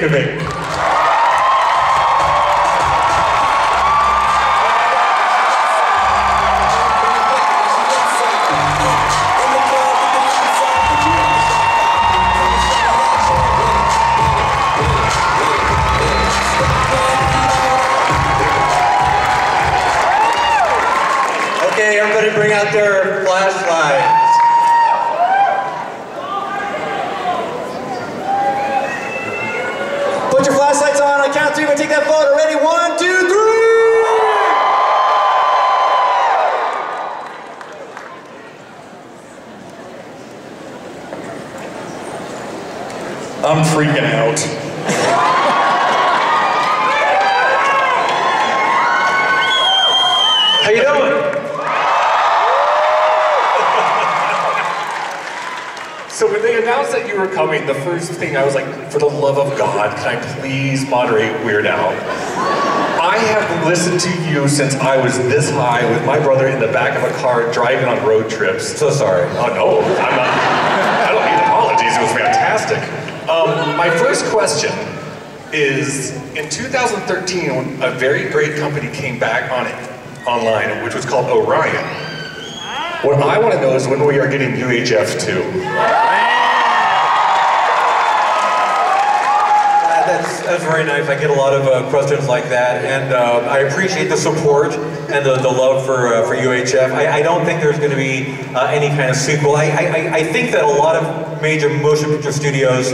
think of it. Okay, everybody bring out their flashlight. Count three, we're gonna take that photo. Ready? 1, 2, 3! I'm freaking out. How you doing? So when they announced that you were coming, the first thing I was like, for the love of God, can I please moderate Weird Al? I have listened to you since I was this high with my brother in the back of a car driving on road trips. So sorry. Oh no, I'm not, I don't need apologies, it was fantastic. My first question is, in 2013, a very great company came back on it, online, which was called Orion. What I want to know is when we are getting UHF 2. That's very nice. I get a lot of questions like that, and I appreciate the support and the love for UHF. I don't think there's going to be any kind of sequel. I think that a lot of major motion picture studios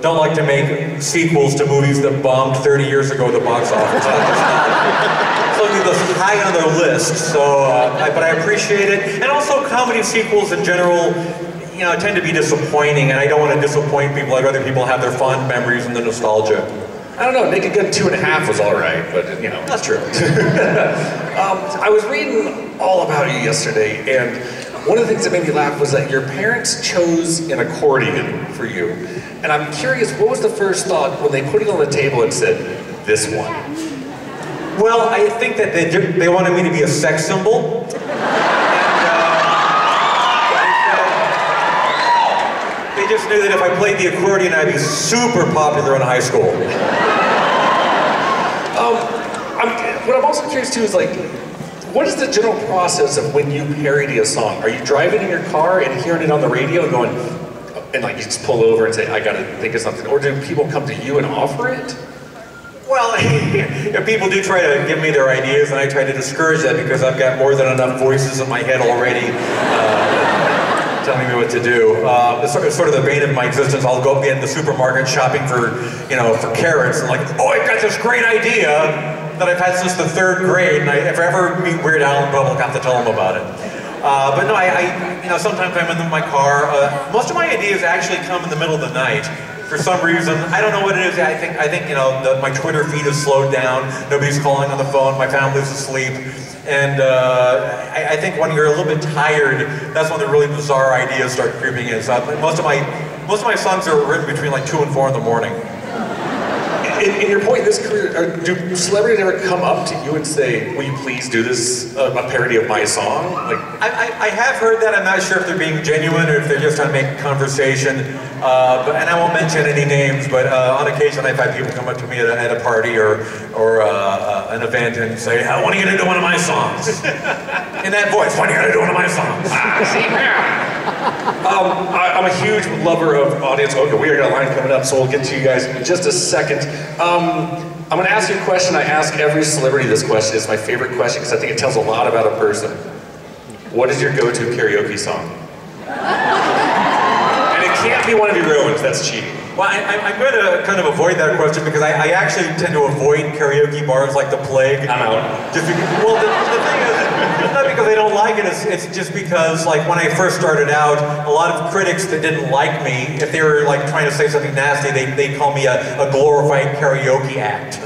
don't like to make sequels to movies that bombed 30 years ago at the box office. That's high on their list, so, but I appreciate it. And also comedy sequels in general, you know, tend to be disappointing, and I don't want to disappoint people. I'd rather people have their fond memories and the nostalgia. I don't know, make a good 2.5 was all right, but you know. That's true. I was reading all about you yesterday, and one of the things that made me laugh was that your parents chose an accordion for you. And I'm curious, what was the first thought when they put it on the table and said, this one? Well, I think that they wanted me to be a sex symbol. I just knew that if I played the accordion, I'd be super popular in high school. What I'm also curious too is like, what is the general process of when you parody a song? Are you driving in your car and hearing it on the radio and going, and like you just pull over and say, I gotta think of something, or do people come to you and offer it? Well, people do try to give me their ideas, and I try to discourage that because I've got more than enough voices in my head already. Telling me what to do. It's sort of the vein of my existence. I'll go in the supermarket shopping for, you know, for carrots, and like, oh, I've got this great idea that I've had since the 3rd grade, and if I ever meet Weird Al and Bubble, I'll have to tell him about it. But no, I you know, sometimes I'm in my car. Most of my ideas actually come in the middle of the night. For some reason, I don't know what it is. I think you know, my Twitter feed is slowed down. Nobody's calling on the phone. My family's asleep, and I think when you're a little bit tired, that's when the really bizarre ideas start creeping in. So most of my songs are written between like 2 and 4 in the morning. In your point in this career, do celebrities ever come up to you and say, "Will you please do this a parody of my song?" Like, I have heard that. I'm not sure if they're being genuine or if they're just trying to make conversation. And I won't mention any names, but on occasion I've had people come up to me at a party or an event and say, "When are you gonna do one of my songs?" In that voice, "When are you gonna do one of my songs?" See here. I'm a huge lover of audience. Okay, we got a line coming up, so we'll get to you guys in just a second. I'm gonna ask you a question. I ask every celebrity this question. It's my favorite question because I think it tells a lot about a person. What is your go-to karaoke song? Can't be one of your ruins, that's cheating. Well, I'm going to kind of avoid that question because I actually tend to avoid karaoke bars like the plague. I'm out. Just because, well, the thing is, it's not because I don't like it, it's just because, like, when I first started out, a lot of critics that didn't like me, if they were, like, trying to say something nasty, they'd call me a glorified karaoke act.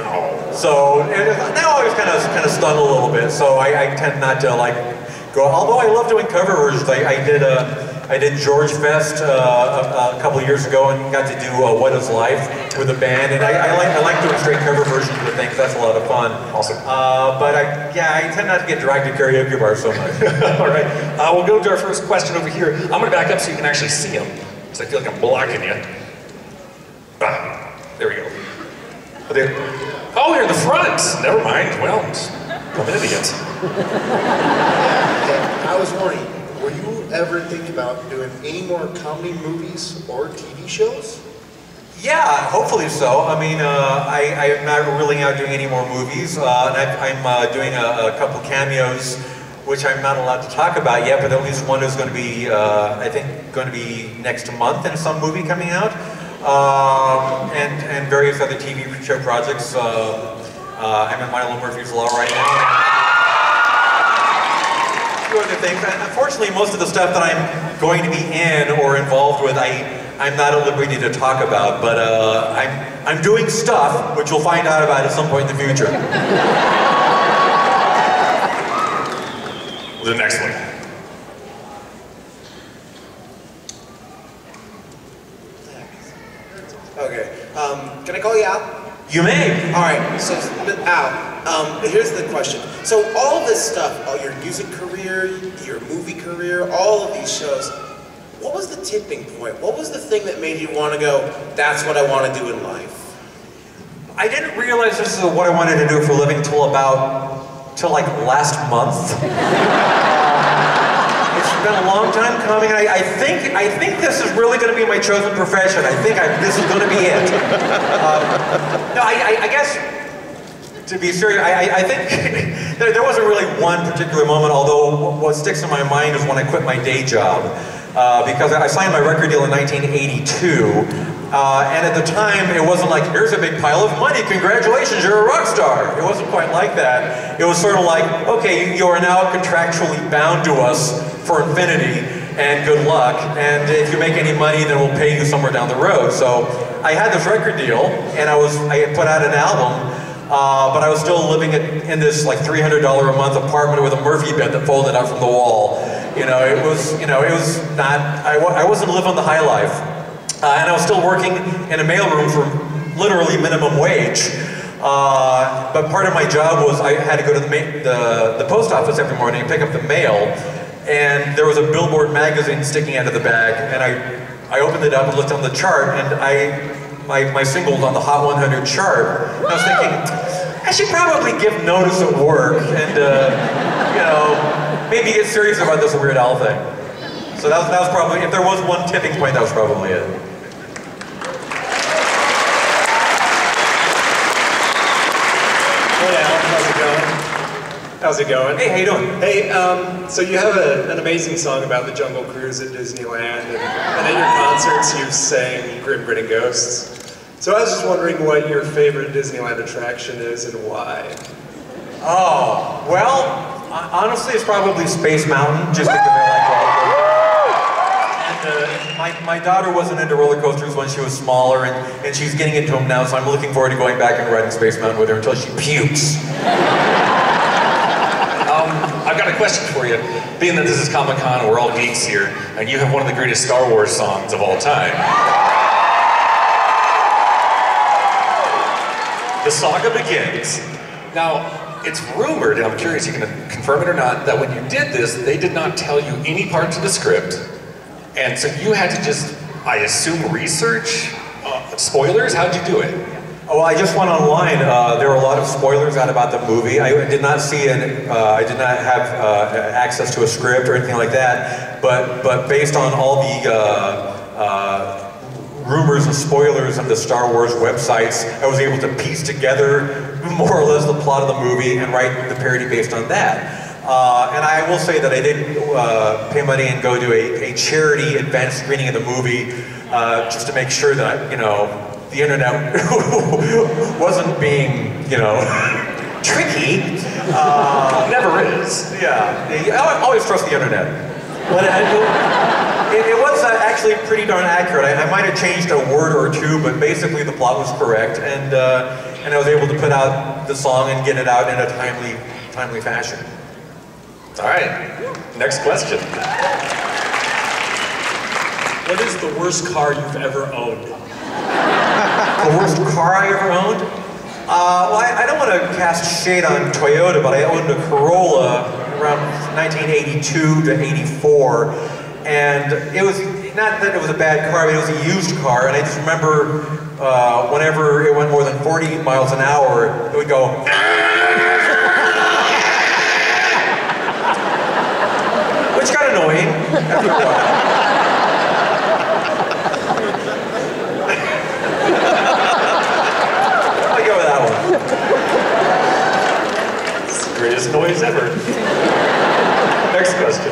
So, and now I was kind of stunned a little bit, so I tend not to, like, go, although I love doing cover versions. I did George Fest a couple years ago and got to do What Is Life with a band, and I like doing straight cover versions of things. That's a lot of fun. Awesome. But I tend not to get dragged to karaoke bars so much. All right, we'll go to our first question over here. I'm gonna back up so you can actually see him, because I feel like I'm blocking you. There we go. Oh, you're in the front. Never mind. Well, I'm an idiot. I was warning. Were you ever thinking about doing any more comedy movies or TV shows? Yeah, hopefully so. I mean, I'm not ruling out doing any more movies. And I'm doing a couple cameos, which I'm not allowed to talk about yet, but at least one is going to be, I think, going to be next month in some movie coming out. And various other TV show projects. I'm at Milo Murphy's Law right now. A few other things. And unfortunately, most of the stuff that I'm going to be in or involved with, I'm not at liberty to talk about, but I'm doing stuff, which you'll find out about at some point in the future. The next one. Okay, can I call you Al? You may. All right, so Al, here's the question. So all this stuff, all your music career, your movie career, all of these shows, what was the tipping point? What was the thing that made you want to go, that's what I want to do in life? I didn't realize this is what I wanted to do for a living till like last month. It's been a long time coming. I think this is really going to be my chosen profession. This is going to be it. No, I guess, to be serious, I think there wasn't really one particular moment, although what sticks in my mind is when I quit my day job. Because I signed my record deal in 1982, and at the time it wasn't like, here's a big pile of money, congratulations, you're a rock star. It wasn't quite like that. It was sort of like, okay, you are now contractually bound to us for infinity, and good luck, and if you make any money, then we'll pay you somewhere down the road. So I had this record deal, and I put out an album, but I was still living in this like $300 a month apartment with a Murphy bed that folded out from the wall. You know, it was not. I wasn't living on the high life, and I was still working in a mailroom for literally minimum wage. But part of my job was I had to go to the post office every morning and pick up the mail, and there was a Billboard magazine sticking out of the bag, and I opened it up and looked on the chart, and my single's on the Hot 100 chart. And I was thinking, I should probably give notice at work and, you know, maybe get serious about this Weird Al thing. So that was probably, if there was one tipping point, that was probably it. Hey Al, how's it going? How's it going? Hey, how you doing? Hey, so you have an amazing song about the Jungle Cruise at Disneyland, and at your concerts you sang Grim Grinning Ghosts. So I was just wondering what your favorite Disneyland attraction is and why. Oh, well, honestly, it's probably Space Mountain, just because I like roller coasters. And my daughter wasn't into roller coasters when she was smaller, and she's getting into them now, so I'm looking forward to going back and riding Space Mountain with her until she pukes. I've got a question for you. Being that this is Comic-Con, we're all geeks here, and you have one of the greatest Star Wars songs of all time. The Saga Begins. Now, it's rumored, and I'm curious, you can confirm it or not, that when you did this, they did not tell you any parts of the script, and so you had to just, I assume, research? Spoilers? How'd you do it? Oh, I just went online. There were a lot of spoilers out about the movie. I did not see I did not have access to a script or anything like that, but based on all the rumors and spoilers of the Star Wars websites, I was able to piece together more or less the plot of the movie and write the parody based on that. And I will say that I did pay money and go to a charity advanced screening of the movie just to make sure that, you know, the internet wasn't being, you know, tricky. Never is. Yeah, I always trust the internet. But it was actually pretty darn accurate. I might have changed a word or two, but basically the plot was correct, and I was able to put out the song and get it out in a timely fashion. All right, next question. What is the worst car you've ever owned? The worst car I ever owned? Well, I don't want to cast shade on Toyota, but I owned a Corolla around 1982 to 84, and it was not that it was a bad car, but it was a used car, and I just remember whenever it went more than 40 miles an hour, it would go, which got annoying after a while. Greatest noise ever. Next question.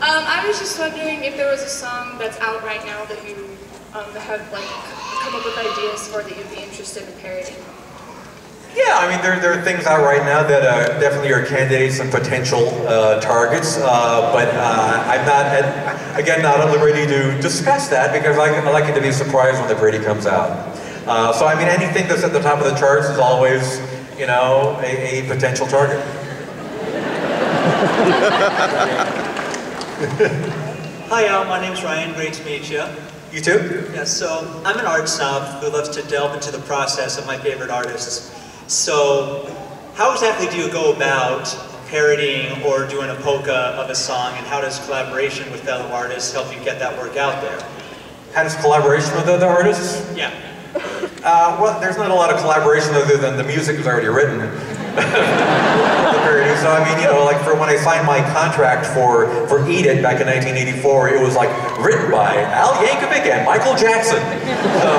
I was just wondering if there was a song that's out right now that you have like come up with ideas for that you'd be interested in parodying. Yeah, I mean there are things out right now that definitely are candidates and potential targets, but I'm not not at liberty to discuss that because I like it to be a surprise when the Brady comes out. So I mean anything that's at the top of the charts is always, you know, a potential target. Hi, my name's Ryan. Great to meet you. You too? Yeah, so I'm an art snob who loves to delve into the process of my favorite artists. So how exactly do you go about parodying or doing a polka of a song, and how does collaboration with fellow artists help you get that work out there? How does collaboration with other artists? Yeah. Well, there's not a lot of collaboration other than the music is already written. So I mean, you know, like for when I signed my contract for Eat It back in 1984, it was like written by Al Yankovic and Michael Jackson. So,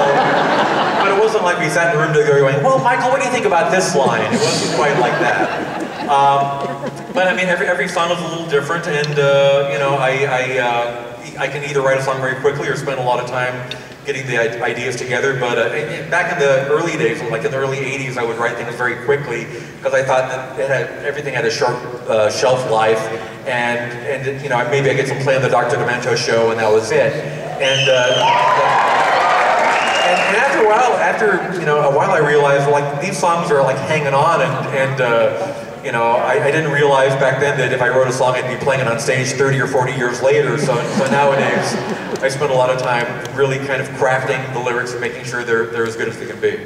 but it wasn't like we sat in a room together going, well, Michael, what do you think about this line? It wasn't quite like that. But I mean, every song is a little different, and you know, I can either write a song very quickly or spend a lot of time getting the ideas together, but back in the early days, like in the early 80s, I would write things very quickly because I thought that it had, everything had a short shelf life, and you know, maybe I get to play on the Dr. Demento show and that was it. And, after a while, I realized like these songs are like hanging on, and you know, I didn't realize back then that if I wrote a song, I'd be playing it on stage 30 or 40 years later. So nowadays, I spend a lot of time really kind of crafting the lyrics and making sure they're as good as they can be.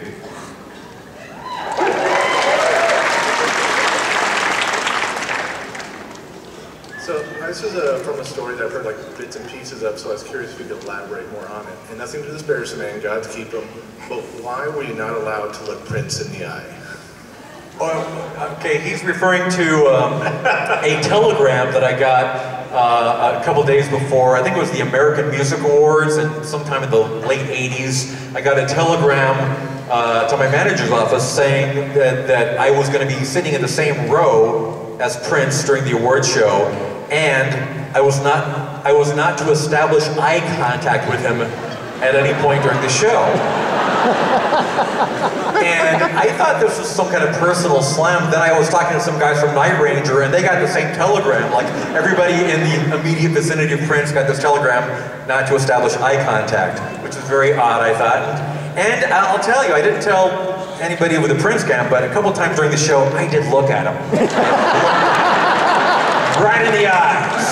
So this is from a story that I've heard like bits and pieces of, so I was curious if you could elaborate more on it. And nothing to disparage the man, God keep him, but why were you not allowed to look Prince in the eye? Oh, okay, he's referring to a telegram that I got a couple days before. I think it was the American Music Awards, and sometime in the late 80s, I got a telegram to my manager's office saying that I was going to be sitting in the same row as Prince during the award show, and I was not to establish eye contact with him at any point during the show. And I thought this was some kind of personal slam. Then I was talking to some guys from Night Ranger, and they got the same telegram. Like, everybody in the immediate vicinity of Prince got this telegram not to establish eye contact, which is very odd, I thought. And I'll tell you, I didn't tell anybody with a Prince camp, but a couple times during the show, I did look at him. Right in the eyes.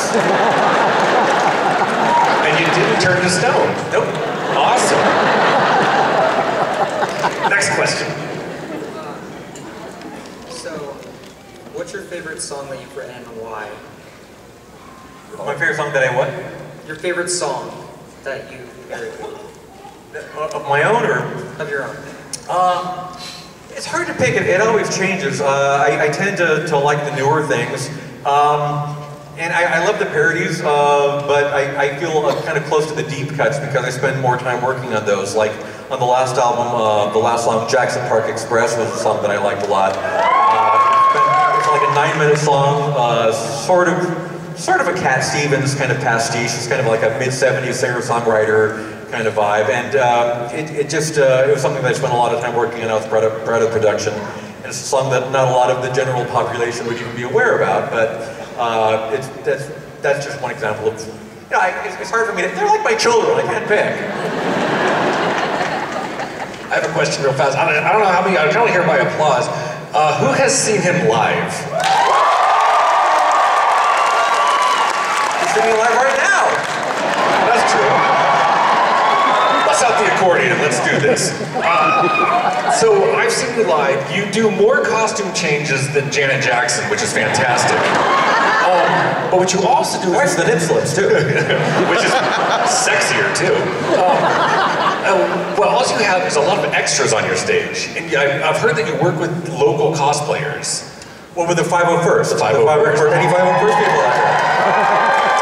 And you didn't turn to stone. Nope. Awesome. Next question. So, what's your favorite song that you've written and why? Oh, my favorite song that I what? Your favorite song that you've written. Of my own or? Of your own. It's hard to pick, it always changes. I tend to like the newer things. And I love the parodies, but I feel kind of close to the deep cuts because I spend more time working on those. Like on the last album, the last song, Jackson Park Express, was a song that I liked a lot. It's like a 9-minute song, sort of a Cat Stevens kind of pastiche. It's kind of like a mid-70s singer-songwriter kind of vibe. And it was something that I spent a lot of time working on. I was proud of production. And it's a song that not a lot of the general population would even be aware about, but that's just one example of, you know, it's hard for me to, they're like my children, I can't pick. I have a question real fast. I don't know how many, I can only hear my applause. Who has seen him live? He's singing live right now. That's true. Bust out the accordion and let's do this. So I've seen you live. You do more costume changes than Janet Jackson, which is fantastic. But what you also do is the nip slips too, which is sexier too. Well, all you have is a lot of extras on your stage. And I've heard that you work with local cosplayers. Well, with the 501st. Any 501st people out there.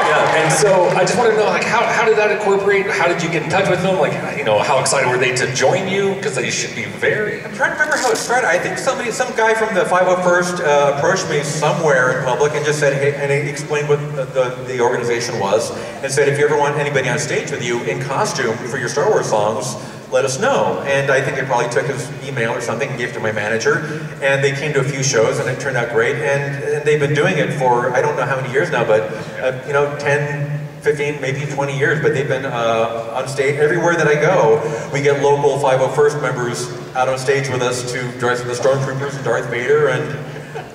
Yeah, and so I just want to know, like, how did that incorporate? How did you get in touch with them? Like, you know, how excited were they to join you? Because they should be very... I'm trying to remember how it started. I think some guy from the 501st approached me somewhere in public and just said, hey, and he explained what the organization was, and said, if you ever want anybody on stage with you in costume for your Star Wars songs, let us know. And I think they probably took his email or something and gave it to my manager, and they came to a few shows and it turned out great, and they've been doing it for I don't know how many years now, but you know, 10, 15, maybe 20 years, but they've been on stage everywhere that I go. We get local 501st members out on stage with us to dress with the Stormtroopers and Darth Vader, and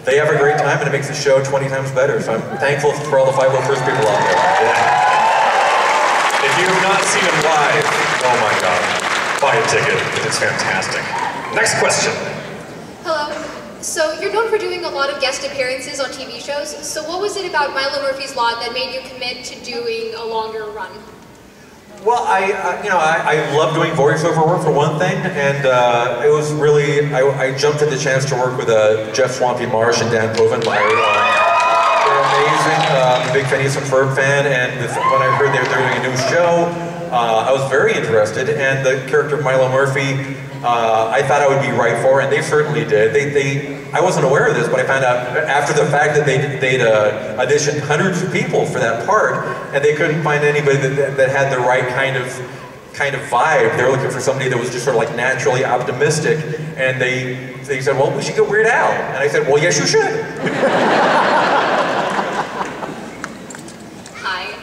they have a great time and it makes the show 20 times better, so I'm thankful for all the 501st people out there. Yeah. If you've not seen them live, oh my god. Buy a ticket, it's fantastic. Next question. Hello. So you're known for doing a lot of guest appearances on TV shows. So what was it about Milo Murphy's Law that made you commit to doing a longer run? Well, I love doing voiceover work for one thing, and it was really, I jumped at the chance to work with Jeff Swampy Marsh and Dan Povenmire. They're amazing. I'm a big Phineas and Ferb fan, and when I heard they were doing a new show, I was very interested, and the character of Milo Murphy, I thought I would be right for, and they certainly did. I wasn't aware of this, but I found out after the fact that they'd auditioned hundreds of people for that part, and they couldn't find anybody that had the right kind of vibe. They were looking for somebody that was just sort of like naturally optimistic, and they said, well, we should get Weird Al. And I said, well, yes, you should.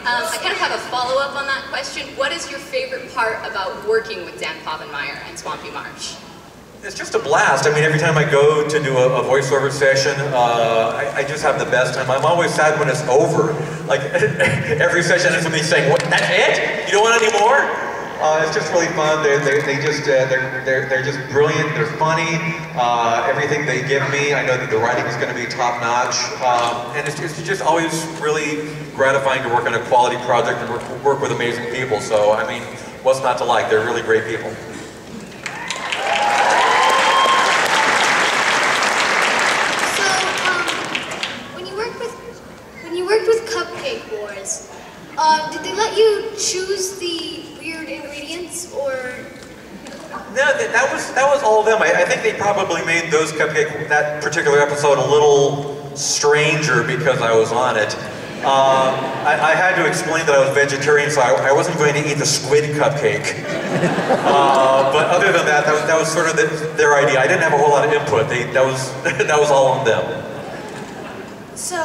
I kind of have a follow-up on that question. What is your favorite part about working with Dan Povenmire and Swampy Marsh? It's just a blast. I mean, every time I go to do a voiceover session, I just have the best time. I'm always sad when it's over. Like, every session is somebody saying, what, that's it? You don't want any more? It's just really fun. They're just brilliant. They're funny. Everything they give me, I know that the writing is going to be top notch. And it's just always really gratifying to work on a quality project and work with amazing people. So I mean, what's not to like? They're really great people. So when you worked with Cupcake Wars, did they let you choose the weird ingredients, or? No, that was all of them. I think they probably made those that particular episode a little stranger because I was on it. I had to explain that I was vegetarian, so I wasn't going to eat the squid cupcake. But other than that, that was sort of their idea. I didn't have a whole lot of input. That was all on them. So,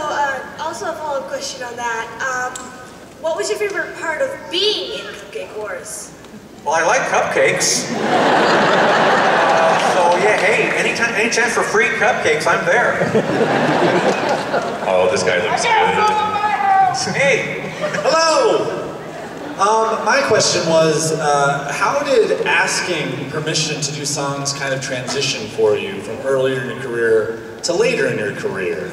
also a follow-up question on that. What was your favorite part of being in Cupcake Wars? Well, I like cupcakes. So yeah, hey, anytime, any chance for free cupcakes, I'm there. Oh, this guy looks good. Hey, hello. My question was, how did asking permission to do songs kind of transition for you from earlier in your career to later in your career?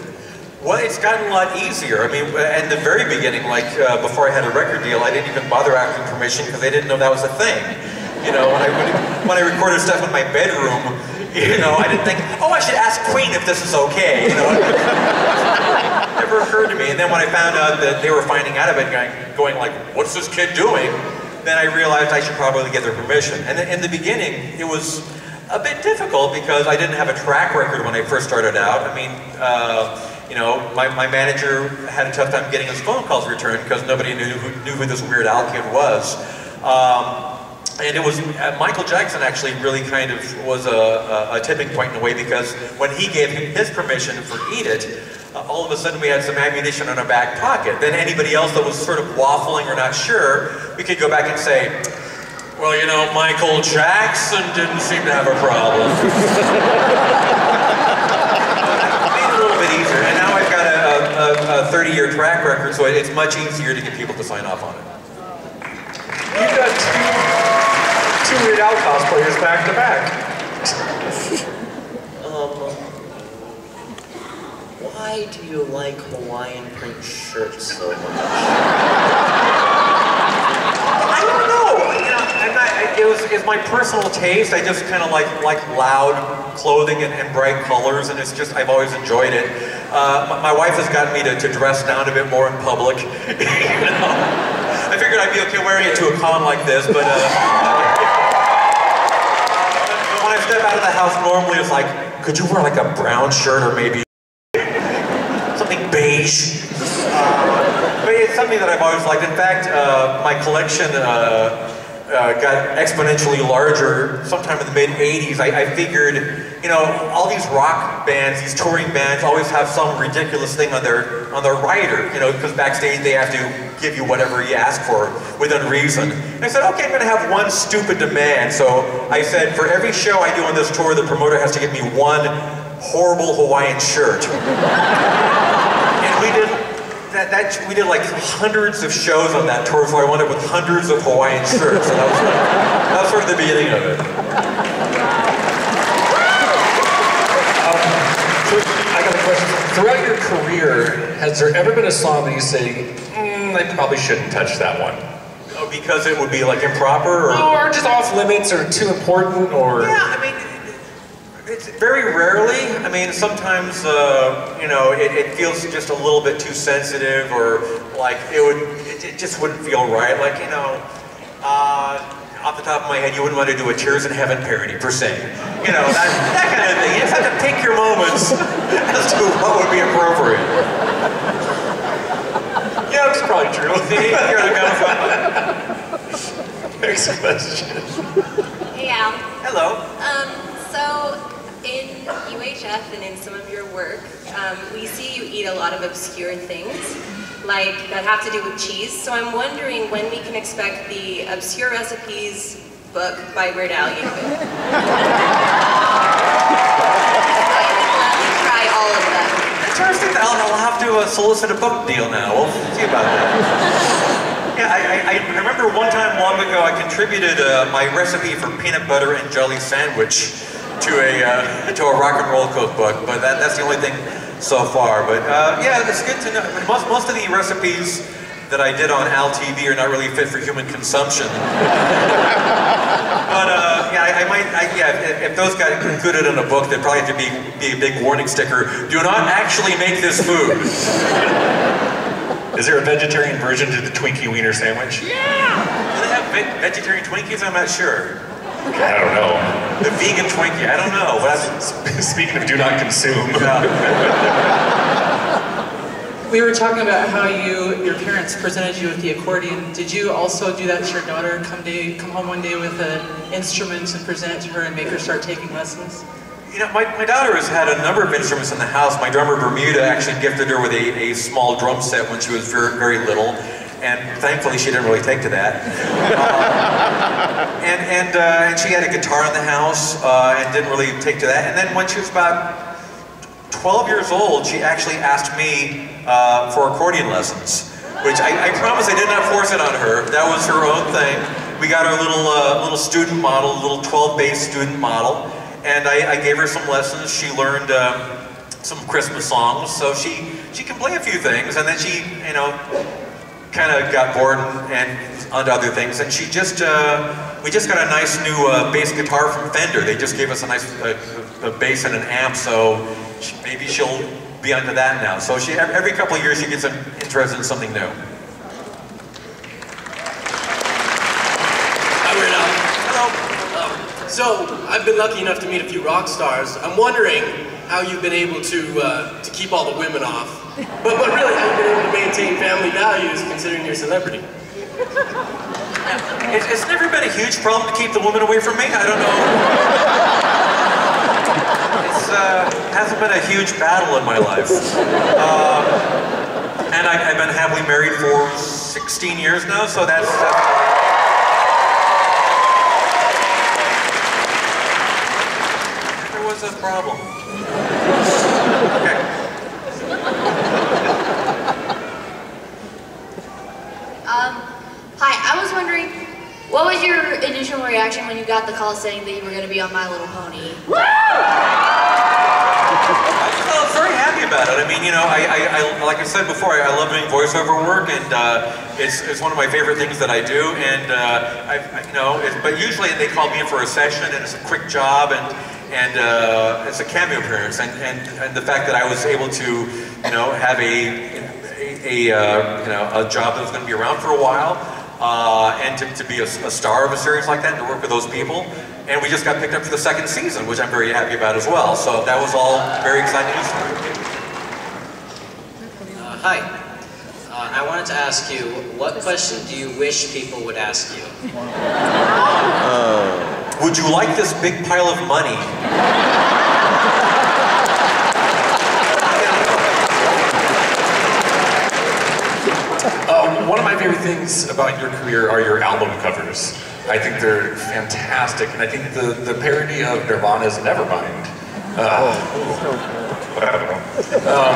Well, it's gotten a lot easier. I mean, at the very beginning, like before I had a record deal, I didn't even bother asking permission because they didn't know that was a thing. You know, when I recorded stuff in my bedroom, you know, I didn't think, oh, I should ask Queen if this is okay. You know, it never occurred to me. And then when I found out that they were finding out about it, going like, what's this kid doing? Then I realized I should probably get their permission. And in the beginning, it was a bit difficult because I didn't have a track record when I first started out. I mean, you know, my manager had a tough time getting his phone calls returned because nobody knew who this Weird Al kid was. And it was, Michael Jackson actually really kind of was a tipping point in a way, because when he gave his permission for Eat It, all of a sudden we had some ammunition in our back pocket. Then anybody else that was sort of waffling or not sure, we could go back and say, well, you know, Michael Jackson didn't seem to have a problem. A 30-year track record, so it's much easier to get people to sign off on it. You've got two Weird Al cosplayers back to back. Why do you like Hawaiian print shirts so much? I don't know. You know, it was my personal taste. I just kind of like loud clothing and bright colors, and it's just, I've always enjoyed it. My wife has gotten me to dress down a bit more in public. You know? I figured I'd be okay wearing it to a con like this, but when I step out of the house, normally it's like, could you wear like a brown shirt or maybe something beige? But it's something that I've always liked. In fact, my collection got exponentially larger sometime in the mid-'80s. I figured, you know, all these rock bands, these touring bands, always have some ridiculous thing on their rider, you know, because backstage they have to give you whatever you ask for within reason. And I said, okay, I'm going to have one stupid demand. So I said, for every show I do on this tour, the promoter has to give me one horrible Hawaiian shirt. And we did. We did like hundreds of shows on that tour, so I wound up with hundreds of Hawaiian shirts, and that was sort of the beginning of it. I got a question. Throughout your career, has there ever been a song that you say, I probably shouldn't touch that one? Oh, because it would be like improper, or just off limits, or too important, or? Yeah, I mean, it's very rarely. I mean, sometimes, you know, it feels just a little bit too sensitive, or like it just wouldn't feel right. Like, you know, off the top of my head, you wouldn't want to do a Tears in Heaven parody, per se. You know, that kind of thing. You just have to pick your moments as to what would be appropriate. Yeah, it's probably true. Next question. Hey, Al. Hello. So, in UHF and in some of your work, we see you eat a lot of obscure things, like that have to do with cheese. So I'm wondering when we can expect the Obscure Recipes book by Weird Al. You could. I would gladly try all of them. Interesting. I'll have to solicit a book deal now. We'll see about that. Yeah, I remember one time long ago I contributed my recipe for peanut butter and jelly sandwich to a rock and roll cook book, but that's the only thing so far. But yeah, it's good to know. I mean, most of the recipes that I did on Al TV are not really fit for human consumption. But yeah, if those got included in a book, there'd probably have to be a big warning sticker: do not actually make this food. Is there a vegetarian version to the Twinkie Wiener sandwich? Yeah. Do they have vegetarian Twinkies? I'm not sure. I don't know. The vegan Twinkie, I don't know. Speaking of do not consume. We were talking about how your parents presented you with the accordion. Did you also do that to your daughter? Come home one day with an instrument and present it to her and make her start taking lessons? You know, my daughter has had a number of instruments in the house. My drummer Bermuda actually gifted her with a small drum set when she was very, very little. And thankfully, she didn't really take to that. And she had a guitar in the house and didn't really take to that. And then when she was about 12 years old, she actually asked me for accordion lessons, which I promise I did not force it on her. That was her own thing. We got our little student model, little 12-bass student model, and I gave her some lessons. She learned some Christmas songs, so she can play a few things, and then she, you know, kind of got bored and onto other things, and she just, we just got a nice new bass guitar from Fender. They just gave us a nice a bass and an amp, so maybe she'll be onto that now. So she, every couple of years she gets interested in something new. Hi, Weird Al. Hello. So, I've been lucky enough to meet a few rock stars. I'm wondering how you've been able to keep all the women off. But really, how you've been able to maintain family values considering your celebrity? It's never been a huge problem to keep the woman away from me. I don't know. It's hasn't been a huge battle in my life. And I've been happily married for 16 years now, so that's... There was a problem. Okay. Hi, I was wondering, what was your initial reaction when you got the call saying that you were going to be on My Little Pony? Woo! I was very happy about it. I mean, you know, I like I said before, I love doing voiceover work, and it's one of my favorite things that I do. And you know, but usually they call me in for a session, and it's a quick job, and it's a cameo appearance, and the fact that I was able to, you know, have a job that was going to be around for a while, and to be a star of a series like that, and to work with those people. And we just got picked up for the second season, which I'm very happy about as well. So that was all very exciting news for me. Hi. I wanted to ask you, what question do you wish people would ask you? Would you like this big pile of money? One of my favorite things about your career are your album covers. I think they're fantastic, and I think the parody of Nirvana's Nevermind. But I don't know.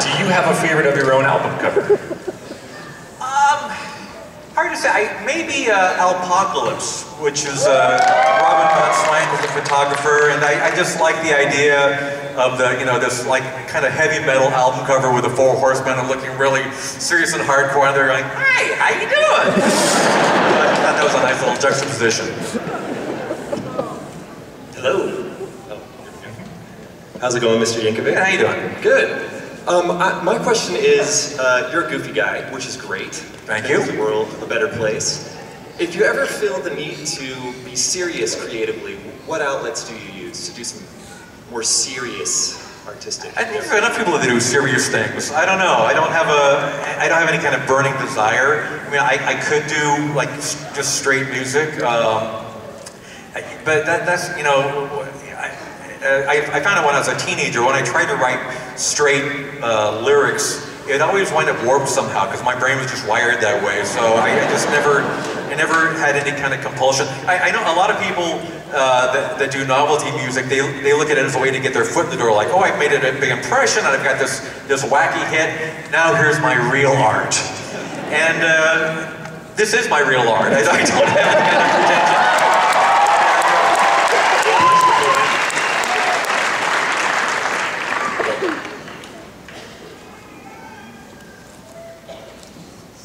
Do you have a favorite of your own album cover? Hard to say. Maybe Alpocalypse, which is Robin von Slank was a photographer, and I just like the idea of the, you know, this like kind of heavy metal album cover with the four horsemen and looking really serious and hardcore, and they're like, "Hey, how you doing?" I thought that was a nice little juxtaposition. Hello. Oh. How's it going, Mr. Yankovic? How you doing? Good. My question is, you're a goofy guy, which is great. Thank you. Makes the world a better place. If you ever feel the need to be serious creatively, what outlets do you use to do some more serious artistic? I think there are enough people that do serious things. I don't know. I don't have any kind of burning desire. I mean, I could do like just straight music, but that's, you know. I found out when I was a teenager, when I tried to write straight lyrics, it always wound up warped somehow because my brain was just wired that way. So I never had any kind of compulsion. I know a lot of people that do novelty music, they look at it as a way to get their foot in the door, like, oh, I've made a big impression, and I've got this wacky hit, now here's my real art. And this is my real art. I don't have any kind of pretension.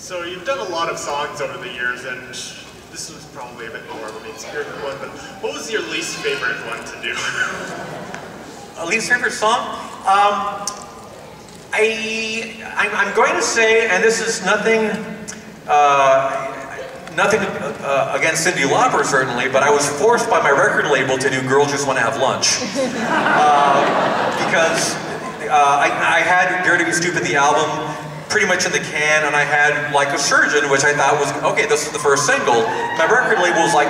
So you've done a lot of songs over the years, and this was probably a bit more of an experimental one, but what was your least favorite one to do? A least favorite song? I'm going to say, and this is nothing nothing against Cyndi Lauper, certainly, but I was forced by my record label to do Girls Just Want to Have Lunch. Because I had Dare to Be Stupid, the album, pretty much in the can, and I had Like a Surgeon, which I thought was, okay, this is the first single. My record label was like,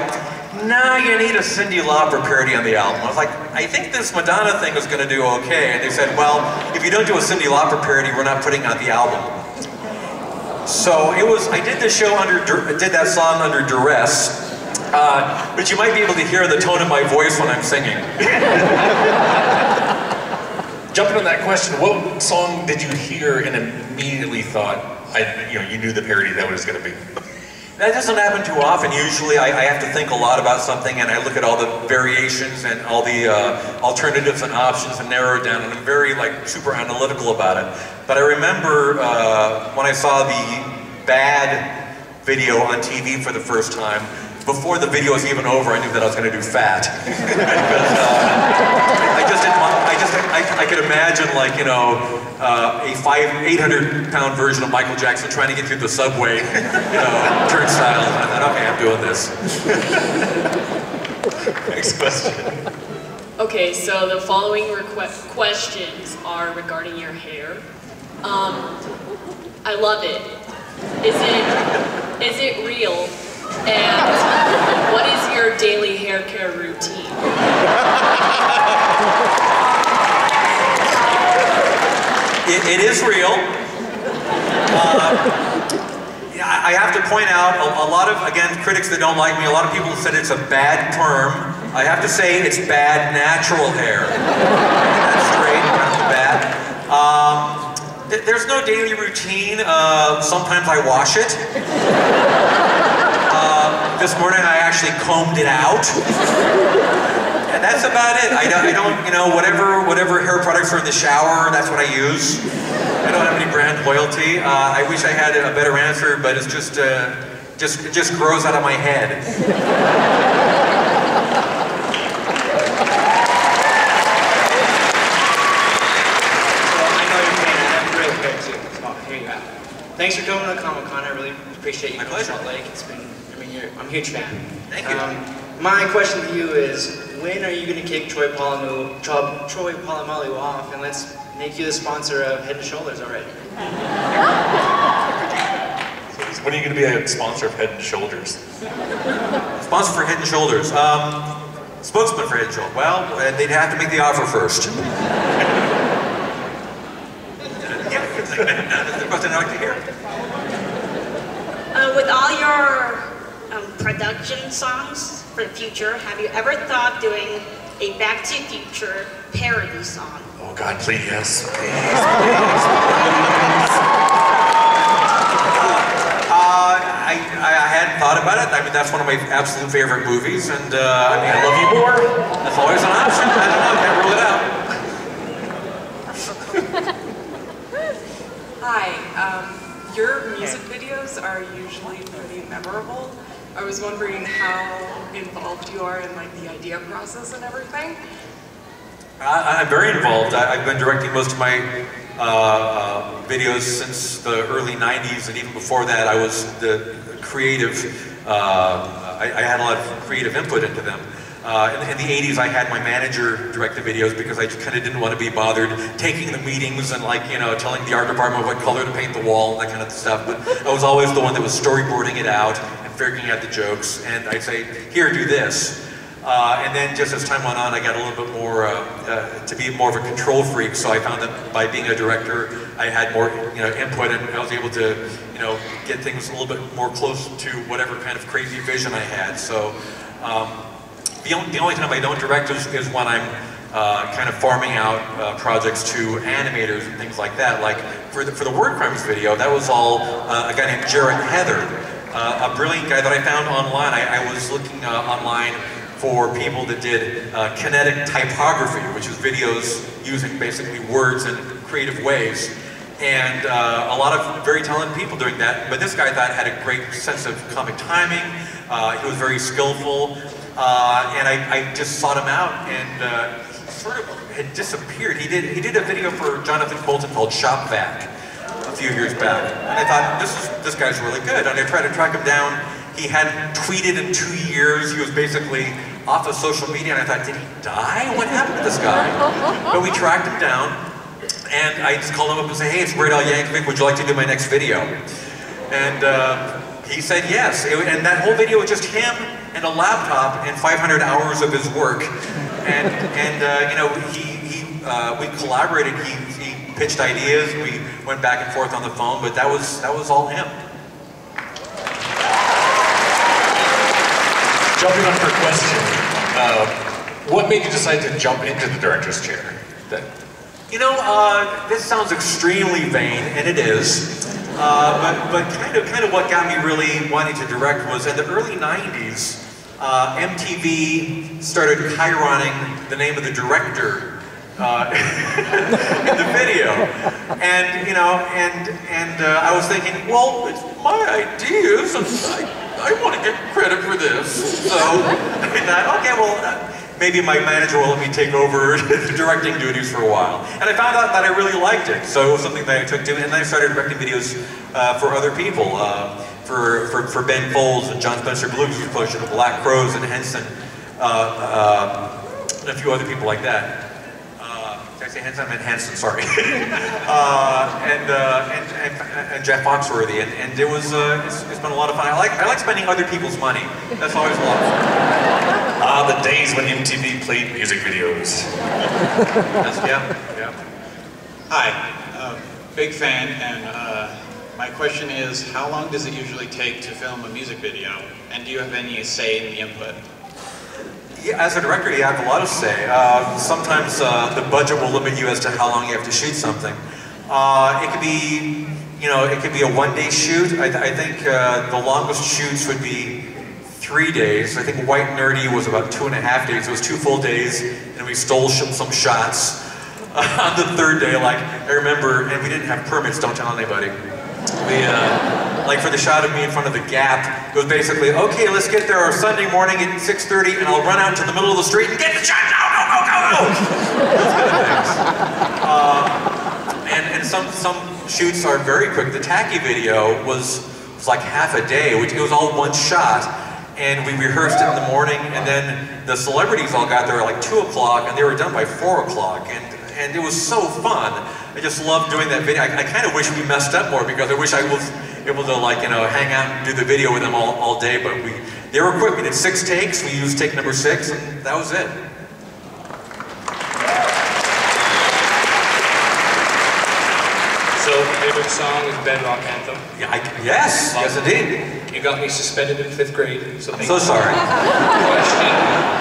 nah, you need a Cyndi Lauper parody on the album. I was like, I think this Madonna thing is gonna do okay. And they said, well, if you don't do a Cyndi Lauper parody, we're not putting on the album. So it was, I did this show did that song under duress, but you might be able to hear the tone of my voice when I'm singing. Jumping on that question, what song did you hear and immediately thought, you knew the parody that was going to be? That doesn't happen too often. Usually I have to think a lot about something, and I look at all the variations and all the alternatives and options and narrow it down, and I'm very like super analytical about it. But I remember when I saw the Bad video on TV for the first time, before the video was even over, I knew that I was going to do Fat. I just didn't want, I could imagine, like, you know, a 800-pound version of Michael Jackson trying to get through the subway, you know, turnstile. I thought, okay, I'm doing this. Next question. Okay, so the following questions are regarding your hair. I love it. Is it real? And what is your daily hair care routine? It is real. I have to point out, a lot of, again, critics that don't like me, a lot of people have said it's a bad perm. I have to say it's bad natural hair. That's straight, not bad. There's no daily routine. Sometimes I wash it. This morning I actually combed it out. that's about it. I don't, you know, whatever hair products are in the shower, that's what I use. I don't have any brand loyalty. I wish I had a better answer, but it's just grows out of my head. Thanks for coming to Comic-Con. I really appreciate you coming to Salt Lake. It's been, I'm a huge fan. Thank you. My question to you is, when are you going to kick Troy Polamalu off, and let's make you the sponsor of Head & Shoulders already? When are you going to be a sponsor of Head & Shoulders? Sponsor for Head & Shoulders. Spokesman for Head & Shoulders. Well, they'd have to make the offer first. With all your production songs for the future, have you ever thought of doing a Back to the Future parody song? Oh God, please, yes. Please, please. I hadn't thought about it. I mean, that's one of my absolute favorite movies, and I love you more. That's always an option. I don't know, can't rule it out. Hi, your music videos are usually pretty memorable. I was wondering how involved you are in like the idea process and everything. I'm very involved. I've been directing most of my videos since the early 90s, and even before that I was the creative, I had a lot of creative input into them. In the 80s, I had my manager direct the videos because I kind of didn't want to be bothered taking the meetings and telling the art department what color to paint the wall and that kind of stuff. But I was always the one that was storyboarding it out and figuring out the jokes. And I'd say, here, do this. And then just as time went on, I got a little bit more, to be more of a control freak. So I found that by being a director, I had more input, and I was able to get things a little bit more close to whatever kind of crazy vision I had. So. The only time I don't direct is when I'm kind of farming out projects to animators and things like that. Like for the Word Crimes video, that was all a guy named Jared Heather, a brilliant guy that I found online. I was looking online for people that did kinetic typography, which is videos using basically words in creative ways. And a lot of very talented people doing that. But this guy I thought had a great sense of comic timing. He was very skillful. And I just sought him out, and he sort of had disappeared. He did a video for Jonathan Colton called Shop Vac a few years back, and I thought this guy's really good. And I tried to track him down. He hadn't tweeted in 2 years. He was basically off of social media, and I thought, did he die? What happened to this guy? But we tracked him down, and I just called him up and said, hey, it's Weird Al Yankovic. Would you like to do my next video? And he said yes, and that whole video was just him and a laptop and 500 hours of his work. And we collaborated. He pitched ideas. We went back and forth on the phone, but that was all him. Jumping on for a question, what made you decide to jump into the director's chair? This sounds extremely vain, and it is. But kind of what got me really wanting to direct was in the early 90s, MTV started chironic the name of the director in the video, and I was thinking, well, it's my idea, so I want to get credit for this. So I thought, okay, well. Maybe my manager will let me take over directing duties for a while. And I found out that I really liked it, so it was something that I took to, and then I started directing videos for other people, for Ben Folds and John Spencer Blue, who's pushing the Black Crows and Henson, and a few other people like that. Did I say Henson? I meant Henson, sorry. And Jeff Foxworthy, and it was, it's been a lot of fun. I like spending other people's money. That's always a lot of fun. Ah, the days when MTV played music videos. Yeah. Hi, big fan, and my question is, how long does it usually take to film a music video, and do you have any say in the input? Yeah, as a director, you have a lot of say. Sometimes the budget will limit you as to how long you have to shoot something. It could be, it could be a one-day shoot. I think the longest shoots would be 3 days. I think White and Nerdy was about 2.5 days. It was 2 full days, and we stole some shots on the third day. Like, I remember, and we didn't have permits, don't tell anybody. We, like for the shot of me in front of the Gap, it was basically, okay, let's get there on Sunday morning at 6:30, and I'll run out to the middle of the street and get the shot, no! Those kind of things. And some shoots are very quick. The Tacky video was like half a day, which it was all one shot, and we rehearsed it in the morning, and then the celebrities all got there at like 2 o'clock, and they were done by 4 o'clock, and it was so fun. I just loved doing that video. I kind of wish we messed up more, because I wish I was able to, like, you know, hang out and do the video with them all day, but they were quick. We did 6 takes, we used take number 6, and that was it. So, your favorite song is Bedrock Anthem? Yeah, yes, yes indeed. You got me suspended in 5th grade. So I'm so sorry. Question.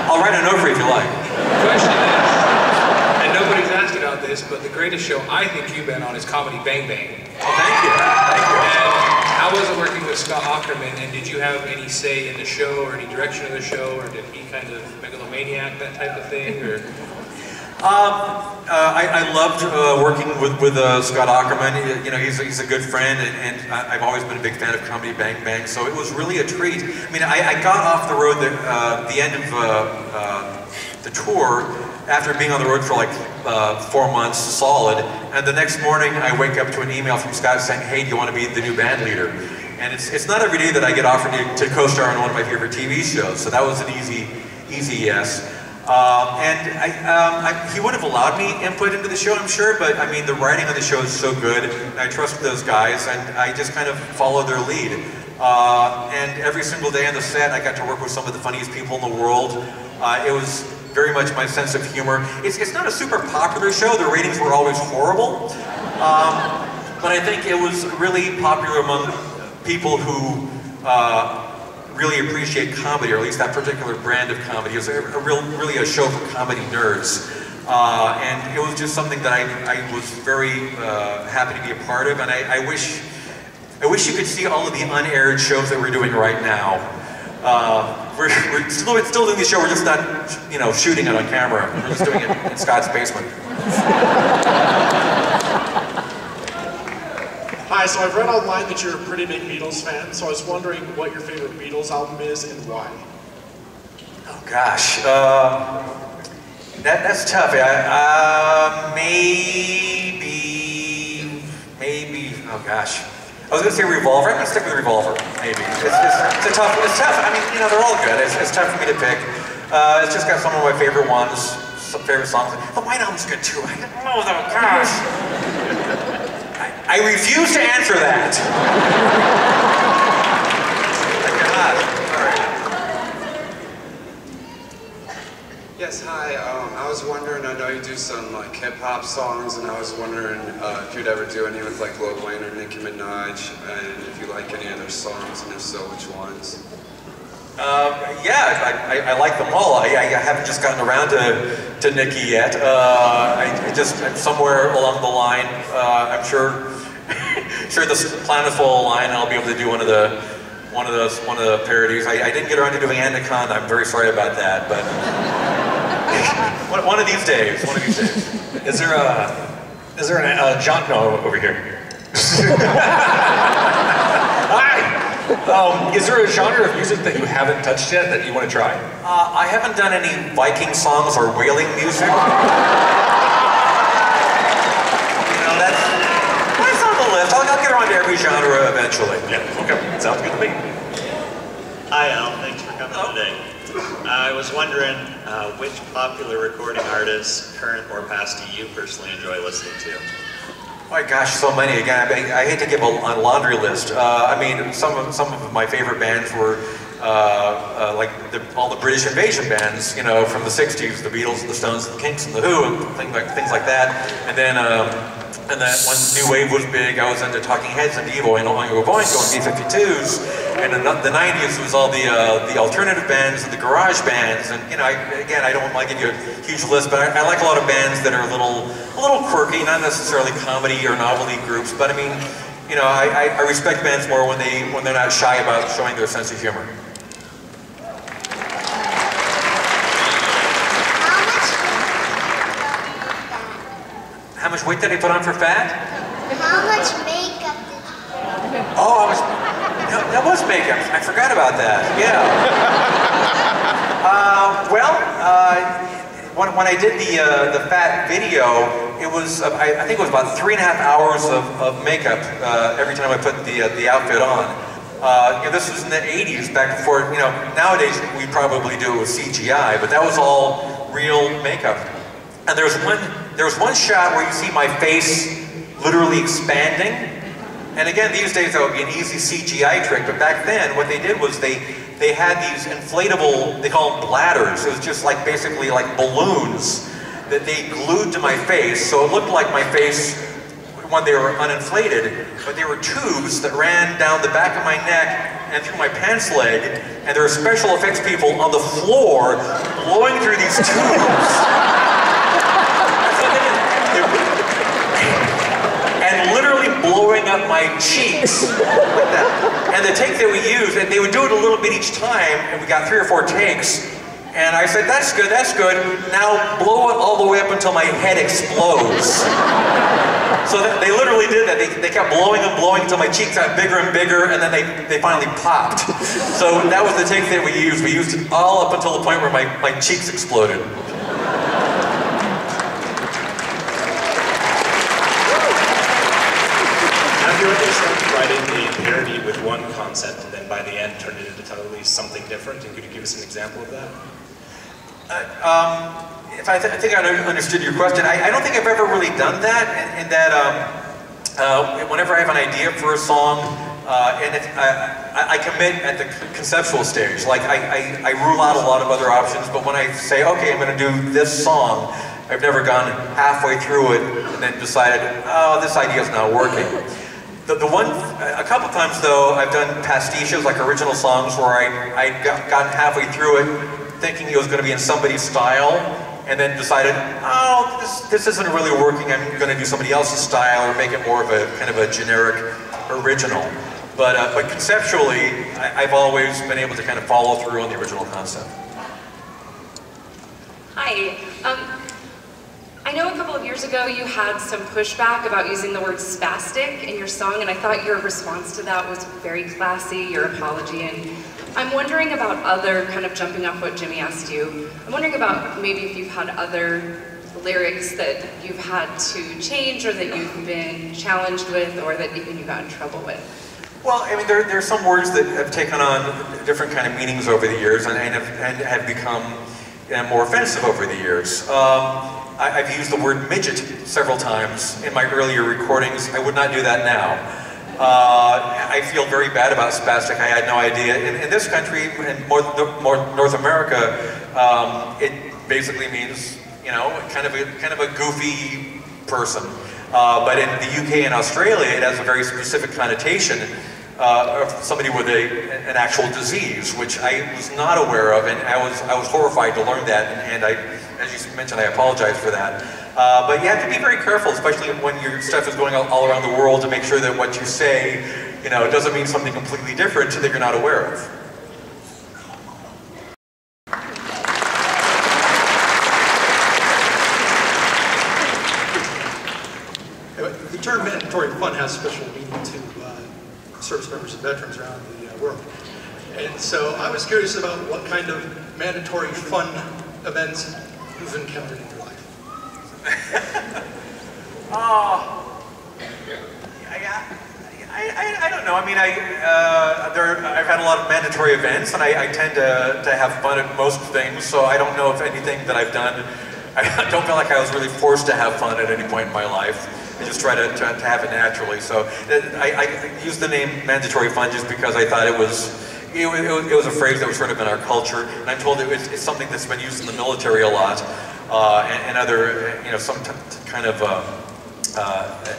I'll write a note for you if you like. Question is, and nobody's asked about this, but the greatest show I think you've been on is Comedy Bang Bang. Well, thank you. Thank you. And how was it working with Scott Aukerman, and did you have any say in the show or any direction of the show, or did he kind of megalomaniac, that type of thing? Or? I loved working with Scott Aukerman. You know, he's a good friend, and I've always been a big fan of Comedy Bang Bang, so it was really a treat. I mean, I got off the road at the end of the tour, after being on the road for like 4 months solid, and the next morning I wake up to an email from Scott saying, hey, do you want to be the new band leader? And it's not every day that I get offered to co-star on one of my favorite TV shows, so that was an easy yes. And he would have allowed me input into the show, I'm sure, but I mean, the writing on the show is so good, and I trust those guys, and I just kind of follow their lead. And every single day on the set, I got to work with some of the funniest people in the world. It was very much my sense of humor. It's not a super popular show, the ratings were always horrible. But I think it was really popular among people who really appreciate comedy, or at least that particular brand of comedy. It was really a show for comedy nerds. And it was just something that I was very happy to be a part of, and I wish you could see all of the unaired shows that we're doing right now. We're still doing the show, we're just not, you know, shooting it on camera. We're just doing it in Scott's basement. Hi, so I've read online that you're a pretty big Beatles fan, so I was wondering what your favorite Beatles album is and why. Oh gosh, that's tough. Maybe, oh gosh. I was going to say Revolver. I'm going to stick with Revolver, maybe. It's tough. I mean, you know, they're all good. It's tough for me to pick. It's just got some of my favorite ones, some favorite songs. The White Album's good too. I don't know though, gosh. I refuse to answer that. All right. Yes, hi. I was wondering, I know you do some like hip-hop songs, and I was wondering if you'd ever do any with like Lil Wayne or Nicki Minaj, and if you like any other songs, and if so, which ones? Yeah, I like them all. I haven't just gotten around to Nicki yet. I'm somewhere along the line, I'm sure the Planetfall line, I'll be able to do one of the parodies. I didn't get around to doing Anaconda. I'm very sorry about that, but. One of these days. Is there a John? No, over here. Hi! Is there a genre of music that you haven't touched yet that you want to try? I haven't done any Viking songs or wailing music. You know, that's on the list. I'll get around to every genre eventually. Yeah, okay. Sounds good to me. Hi, Al. Thanks for coming today. I was wondering which popular recording artists, current or past, do you personally enjoy listening to? Oh my gosh, so many. Again, I hate to give a laundry list. I mean, some of my favorite bands were like all the British invasion bands, you know, from the '60s: the Beatles, the Stones, the Kinks, and the Who, and things like that. And then that when New Wave was big, I was into Talking Heads and Devo and Oingo Boingo and B-52s. And in the '90s was all the alternative bands and the garage bands, and you know, I don't want to give you a huge list, but I like a lot of bands that are a little quirky, not necessarily comedy or novelty groups, but I mean, you know, I respect bands more when they're not shy about showing their sense of humor. How much weight did he put on for Fat? How much makeup did he put on? Oh, I was... No, that was makeup. I forgot about that. Yeah. When I did the Fat video, it was I think it was about 3.5 hours of makeup every time I put the outfit on. You know, this was in the 80s, back before, you know, nowadays we probably do it with CGI, but that was all real makeup. And there was one shot where you see my face literally expanding. And again, these days that would be an easy CGI trick, but back then what they did was they had these inflatable, they call them bladders. It was just like basically like balloons that they glued to my face, so it looked like my face when they were uninflated, but they were tubes that ran down the back of my neck and through my pants leg, and there were special effects people on the floor blowing through these tubes. And literally blowing up my cheeks like that. And the take that we used, and they would do it a little bit each time, and we got 3 or 4 takes, and I said, that's good, that's good. Now blow it all the way up until my head explodes. So they literally did that. They kept blowing and blowing until my cheeks got bigger and bigger, and then they finally popped. So that was the take that we used. We used it all up until the point where my cheeks exploded. Now you already started writing the parody with one concept, and then by the end turned it into totally something different. And could you give us an example of that? I think I understood your question. I don't think I've ever really done that, in that whenever I have an idea for a song, and I commit at the conceptual stage. Like, I rule out a lot of other options, but when I say, okay, I'm gonna do this song, I've never gone halfway through it and then decided, oh, this idea's not working. A couple times though, I've done pastiches, like original songs, where I'd gotten halfway through it thinking it was gonna be in somebody's style, and then decided, oh, this isn't really working, I'm gonna do somebody else's style or make it more of a kind of a generic original. But conceptually, I've always been able to kind of follow through on the original concept. Hi. I know a couple of years ago you had some pushback about using the word spastic in your song, and I thought your response to that was very classy, your apology, and I'm wondering about other, kind of jumping off what Jimmy asked you, I'm wondering about maybe if you've had other lyrics that you've had to change, or that you've been challenged with, or that even you got in trouble with. Well, I mean, there are some words that have taken on different kind of meanings over the years, and have become more offensive over the years. I've used the word midget several times in my earlier recordings. I would not do that now. I feel very bad about spastic. I had no idea. In this country, in North America, it basically means, you know, kind of a goofy person. But in the UK and Australia, it has a very specific connotation of somebody with an actual disease, which I was not aware of, and I was horrified to learn that. And as you mentioned, I apologize for that. But you have to be very careful, especially when your stuff is going all around the world, to make sure that what you say, you know, doesn't mean something completely different that you're not aware of. The term mandatory fun has special meaning to service members and veterans around the world. And so I was curious about what kind of mandatory fun events you've encountered in your life. I don't know. I mean, I've had a lot of mandatory events, and I tend to have fun at most things, so I don't know if anything that I've done, I don't feel like I was really forced to have fun at any point in my life. I just try to have it naturally. So I used the name mandatory fun just because I thought it was a phrase that was sort of in our culture, and I'm told it's something that's been used in the military a lot, and other, you know, some kind of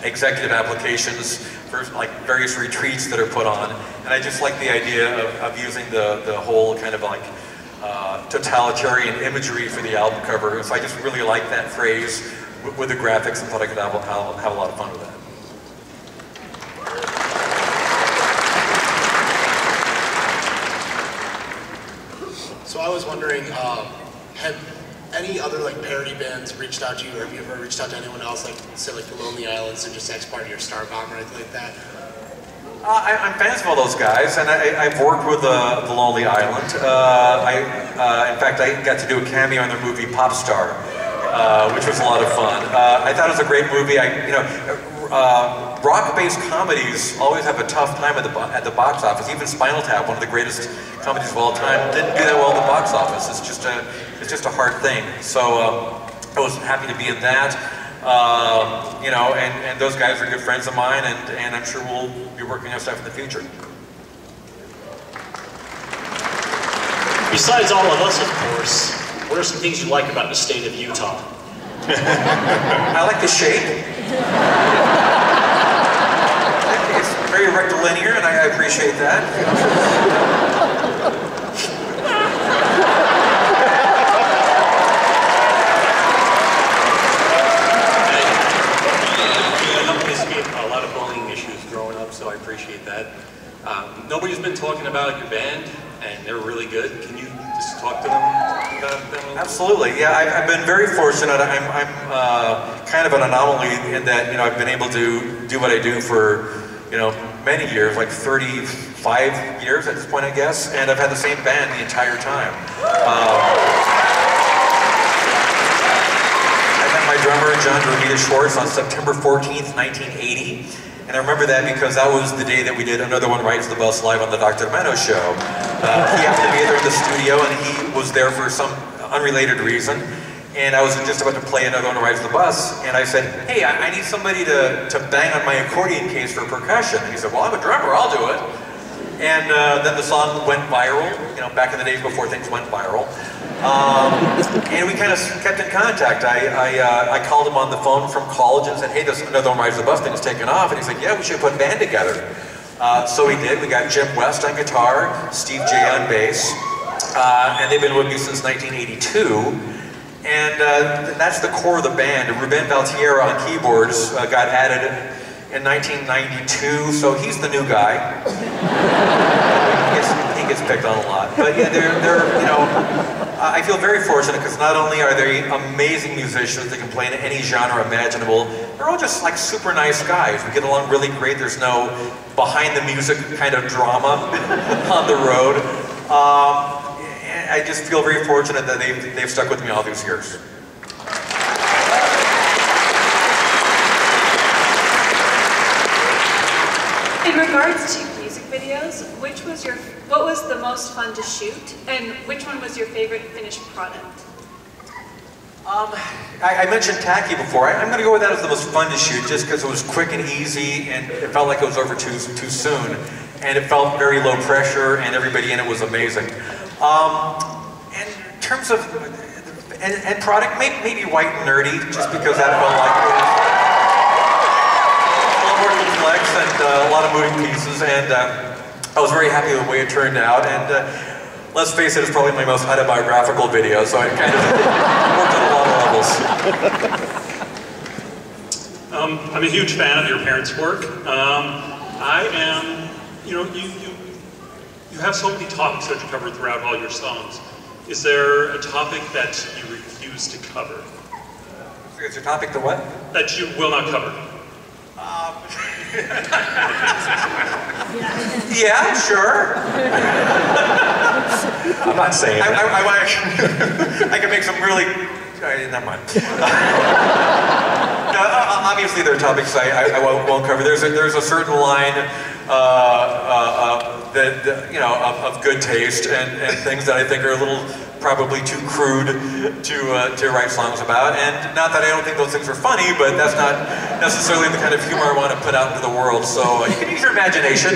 executive applications for like various retreats that are put on. And I just like the idea of using the whole kind of like totalitarian imagery for the album cover. So I just really like that phrase with the graphics, and thought I could have a lot of fun with that. So I was wondering, had any other like parody bands reached out to you, or have you ever reached out to anyone else, like say like the Lonely Islands or just X Party or Starbomb or anything like that? I'm fans of all those guys, and I've worked with the Lonely Island. In fact, I got to do a cameo in their movie Popstar, which was a lot of fun. I thought it was a great movie. Rock-based comedies always have a tough time at the box office. Even Spinal Tap, one of the greatest comedies of all time, didn't do that well at the box office. It's just a hard thing. So I was happy to be in that. And those guys are good friends of mine, and I'm sure we'll be working on stuff in the future. Besides all of us, of course, what are some things you like about the state of Utah? I like the shape. Very rectilinear, and I appreciate that. I helped escape a lot of bullying issues growing up, so I appreciate that. Nobody's been talking about your band, and they're really good. Can you just talk to them about them? Absolutely. Yeah, I've been very fortunate. I'm kind of an anomaly in that I've been able to do what I do for many years, like 35 years at this point, I guess, and I've had the same band the entire time. I met my drummer, John Dramita Schwartz, on September 14th, 1980, and I remember that because that was the day that we did Another One Rides the Bus live on the Dr. Demento show. He happened to be there in the studio, and he was there for some unrelated reason. And I was just about to play Another One Rides the Bus, and I said, hey, I need somebody to bang on my accordion case for percussion. And he said, well, I'm a drummer, I'll do it. And then the song went viral, back in the days before things went viral. And we kind of kept in contact. I called him on the phone from college and said, hey, this Another One Rides the Bus thing is taking off. And he said, yeah, we should put a band together. So we did. We got Jim West on guitar, Steve Jay on bass, and they've been with me since 1982. And that's the core of the band. Ruben Valtierra on keyboards got added in 1992, so he's the new guy. he gets picked on a lot. But yeah, I feel very fortunate because not only are they amazing musicians, they can play in any genre imaginable, they're all just like super nice guys. We get along really great. There's no behind the music kind of drama on the road. I just feel very fortunate that they've stuck with me all these years. In regards to music videos, what was the most fun to shoot, and which one was your favorite finished product? I mentioned Tacky before. I'm going to go with that as the most fun to shoot, just because it was quick and easy, and it felt like it was over too soon, and it felt very low pressure, and everybody in it was amazing. In terms of and product, maybe White and Nerdy, just because that felt like it was a lot more complex and a lot of moving pieces, and I was very happy with the way it turned out. And let's face it, it's probably my most autobiographical video, so I kind of worked on a lot of levels. I'm a huge fan of your parents' work. I am, you have so many topics that you cover throughout all your songs. Is there a topic that you refuse to cover? Is your topic the what? That you will not cover. Yeah, sure. I'm not saying that. I can make some really... Never mind. No, obviously there are topics I won't cover. There's a certain line of good taste and things that I think are a little probably too crude to write songs about. And not that I don't think those things are funny, but that's not necessarily the kind of humor I want to put out into the world. So you can use your imagination.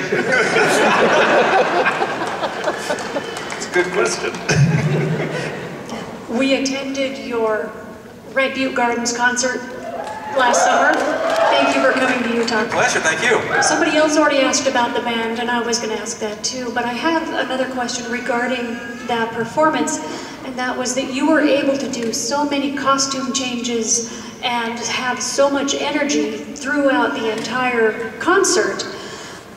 It's a good question. We attended your Red Butte Gardens concert last summer. Thank you for coming to Utah. My pleasure, thank you. Somebody else already asked about the band, and I was going to ask that too, but I have another question regarding that performance, and that was that you were able to do so many costume changes and have so much energy throughout the entire concert.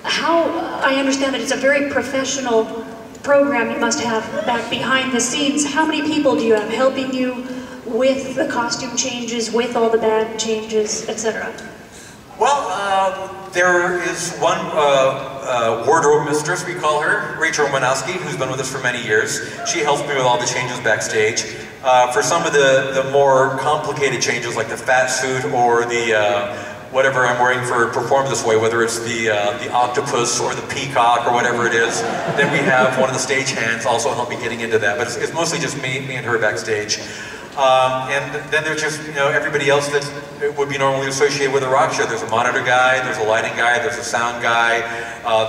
I understand that it's a very professional program you must have back behind the scenes. How many people do you have helping you? with the costume changes, with all the band changes, etc.? Well, there is one wardrobe mistress, we call her, Rachel Romanowski, who's been with us for many years. She helps me with all the changes backstage. For some of the more complicated changes, like the fat suit or the whatever I'm wearing for Perform This Way, whether it's the octopus or the peacock or whatever it is, then we have one of the stagehands also help me getting into that. But it's mostly just me and her backstage. And then there's just, you know, everybody else that would be normally associated with a rock show. There's a monitor guy, there's a lighting guy, there's a sound guy,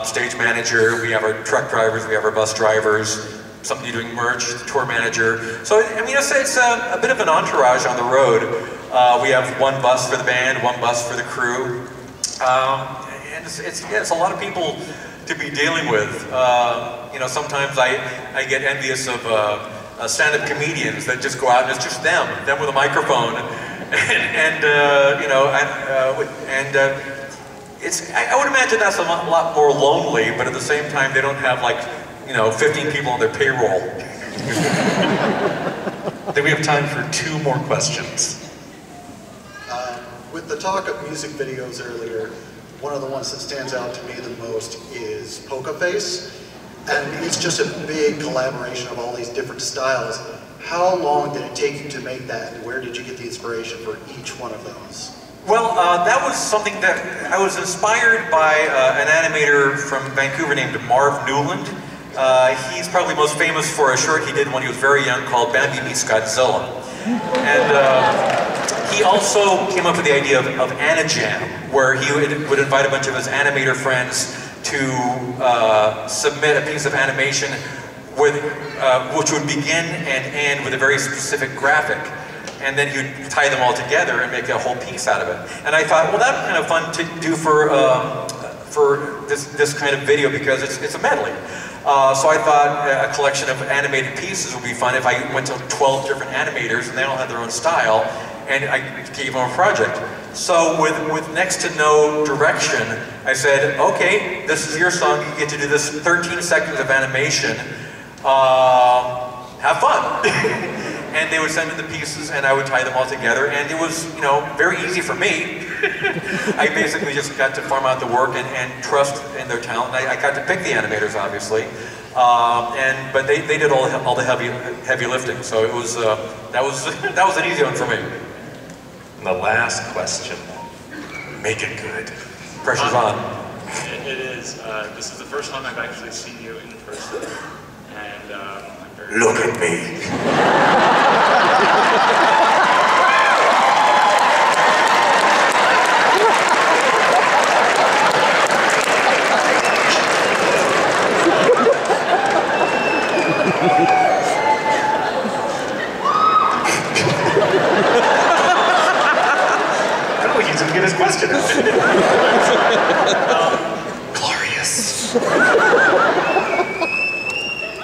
stage manager, we have our truck drivers, we have our bus drivers, somebody doing merch, the tour manager. So, I mean, it's a bit of an entourage on the road. We have one bus for the band, one bus for the crew. And it's a lot of people to be dealing with. You know, sometimes I get envious of stand-up comedians that just go out and it's just them with a microphone, I would imagine that's a lot more lonely, but at the same time they don't have, like, you know, 15 people on their payroll. Then we have time for two more questions. With the talk of music videos earlier, one of the ones that stands out to me the most is Poker Face. And it's just a big collaboration of all these different styles. How long did it take you to make that, and where did you get the inspiration for each one of those? Well, that was something that I was inspired by an animator from Vancouver named Marv Newland. He's probably most famous for a short he did when he was very young called Bambi Meets Godzilla. And he also came up with the idea of Anijam, where he would invite a bunch of his animator friends to submit a piece of animation with, which would begin and end with a very specific graphic. And then you'd tie them all together and make a whole piece out of it. And I thought, well, that's kind of fun to do for this kind of video, because it's a medley. So I thought a collection of animated pieces would be fun if I went to 12 different animators and they all had their own style, and I gave them a project. So with next to no direction, I said, okay, this is your song, you get to do this 13 seconds of animation, have fun. And they would send me the pieces and I would tie them all together, and it was, you know, very easy for me. I basically just got to farm out the work and trust in their talent. I got to pick the animators, obviously. But they did all the heavy lifting, so it was that was an easy one for me. And the last question, make it good. Pressure's on. It is. This is the first time I've actually seen you in person, and I'm very. Look at me. No, he didn't get his question out. Glorious.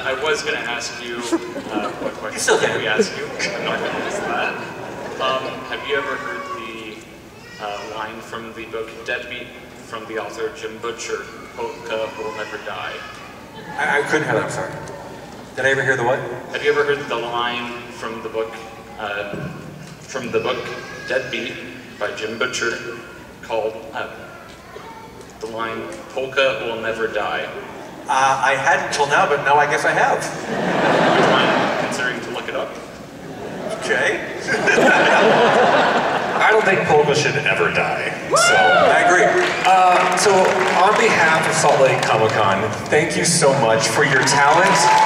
I was going to ask you what question did we ask you? I'm not going to miss that. Have you ever heard the line from the book Deadbeat from the author Jim Butcher, Polka Will Never Die? I couldn't hear that, I'm sorry. Did I ever hear the what? Have you ever heard the line from the book Deadbeat by Jim Butcher called the line Polka Will Never Die? I hadn't till now, but now I guess I have. Would you mind considering to look it up? Okay. I don't think polka should ever die. So I agree. So on behalf of Salt Lake Comic-Con, thank you so much for your talent.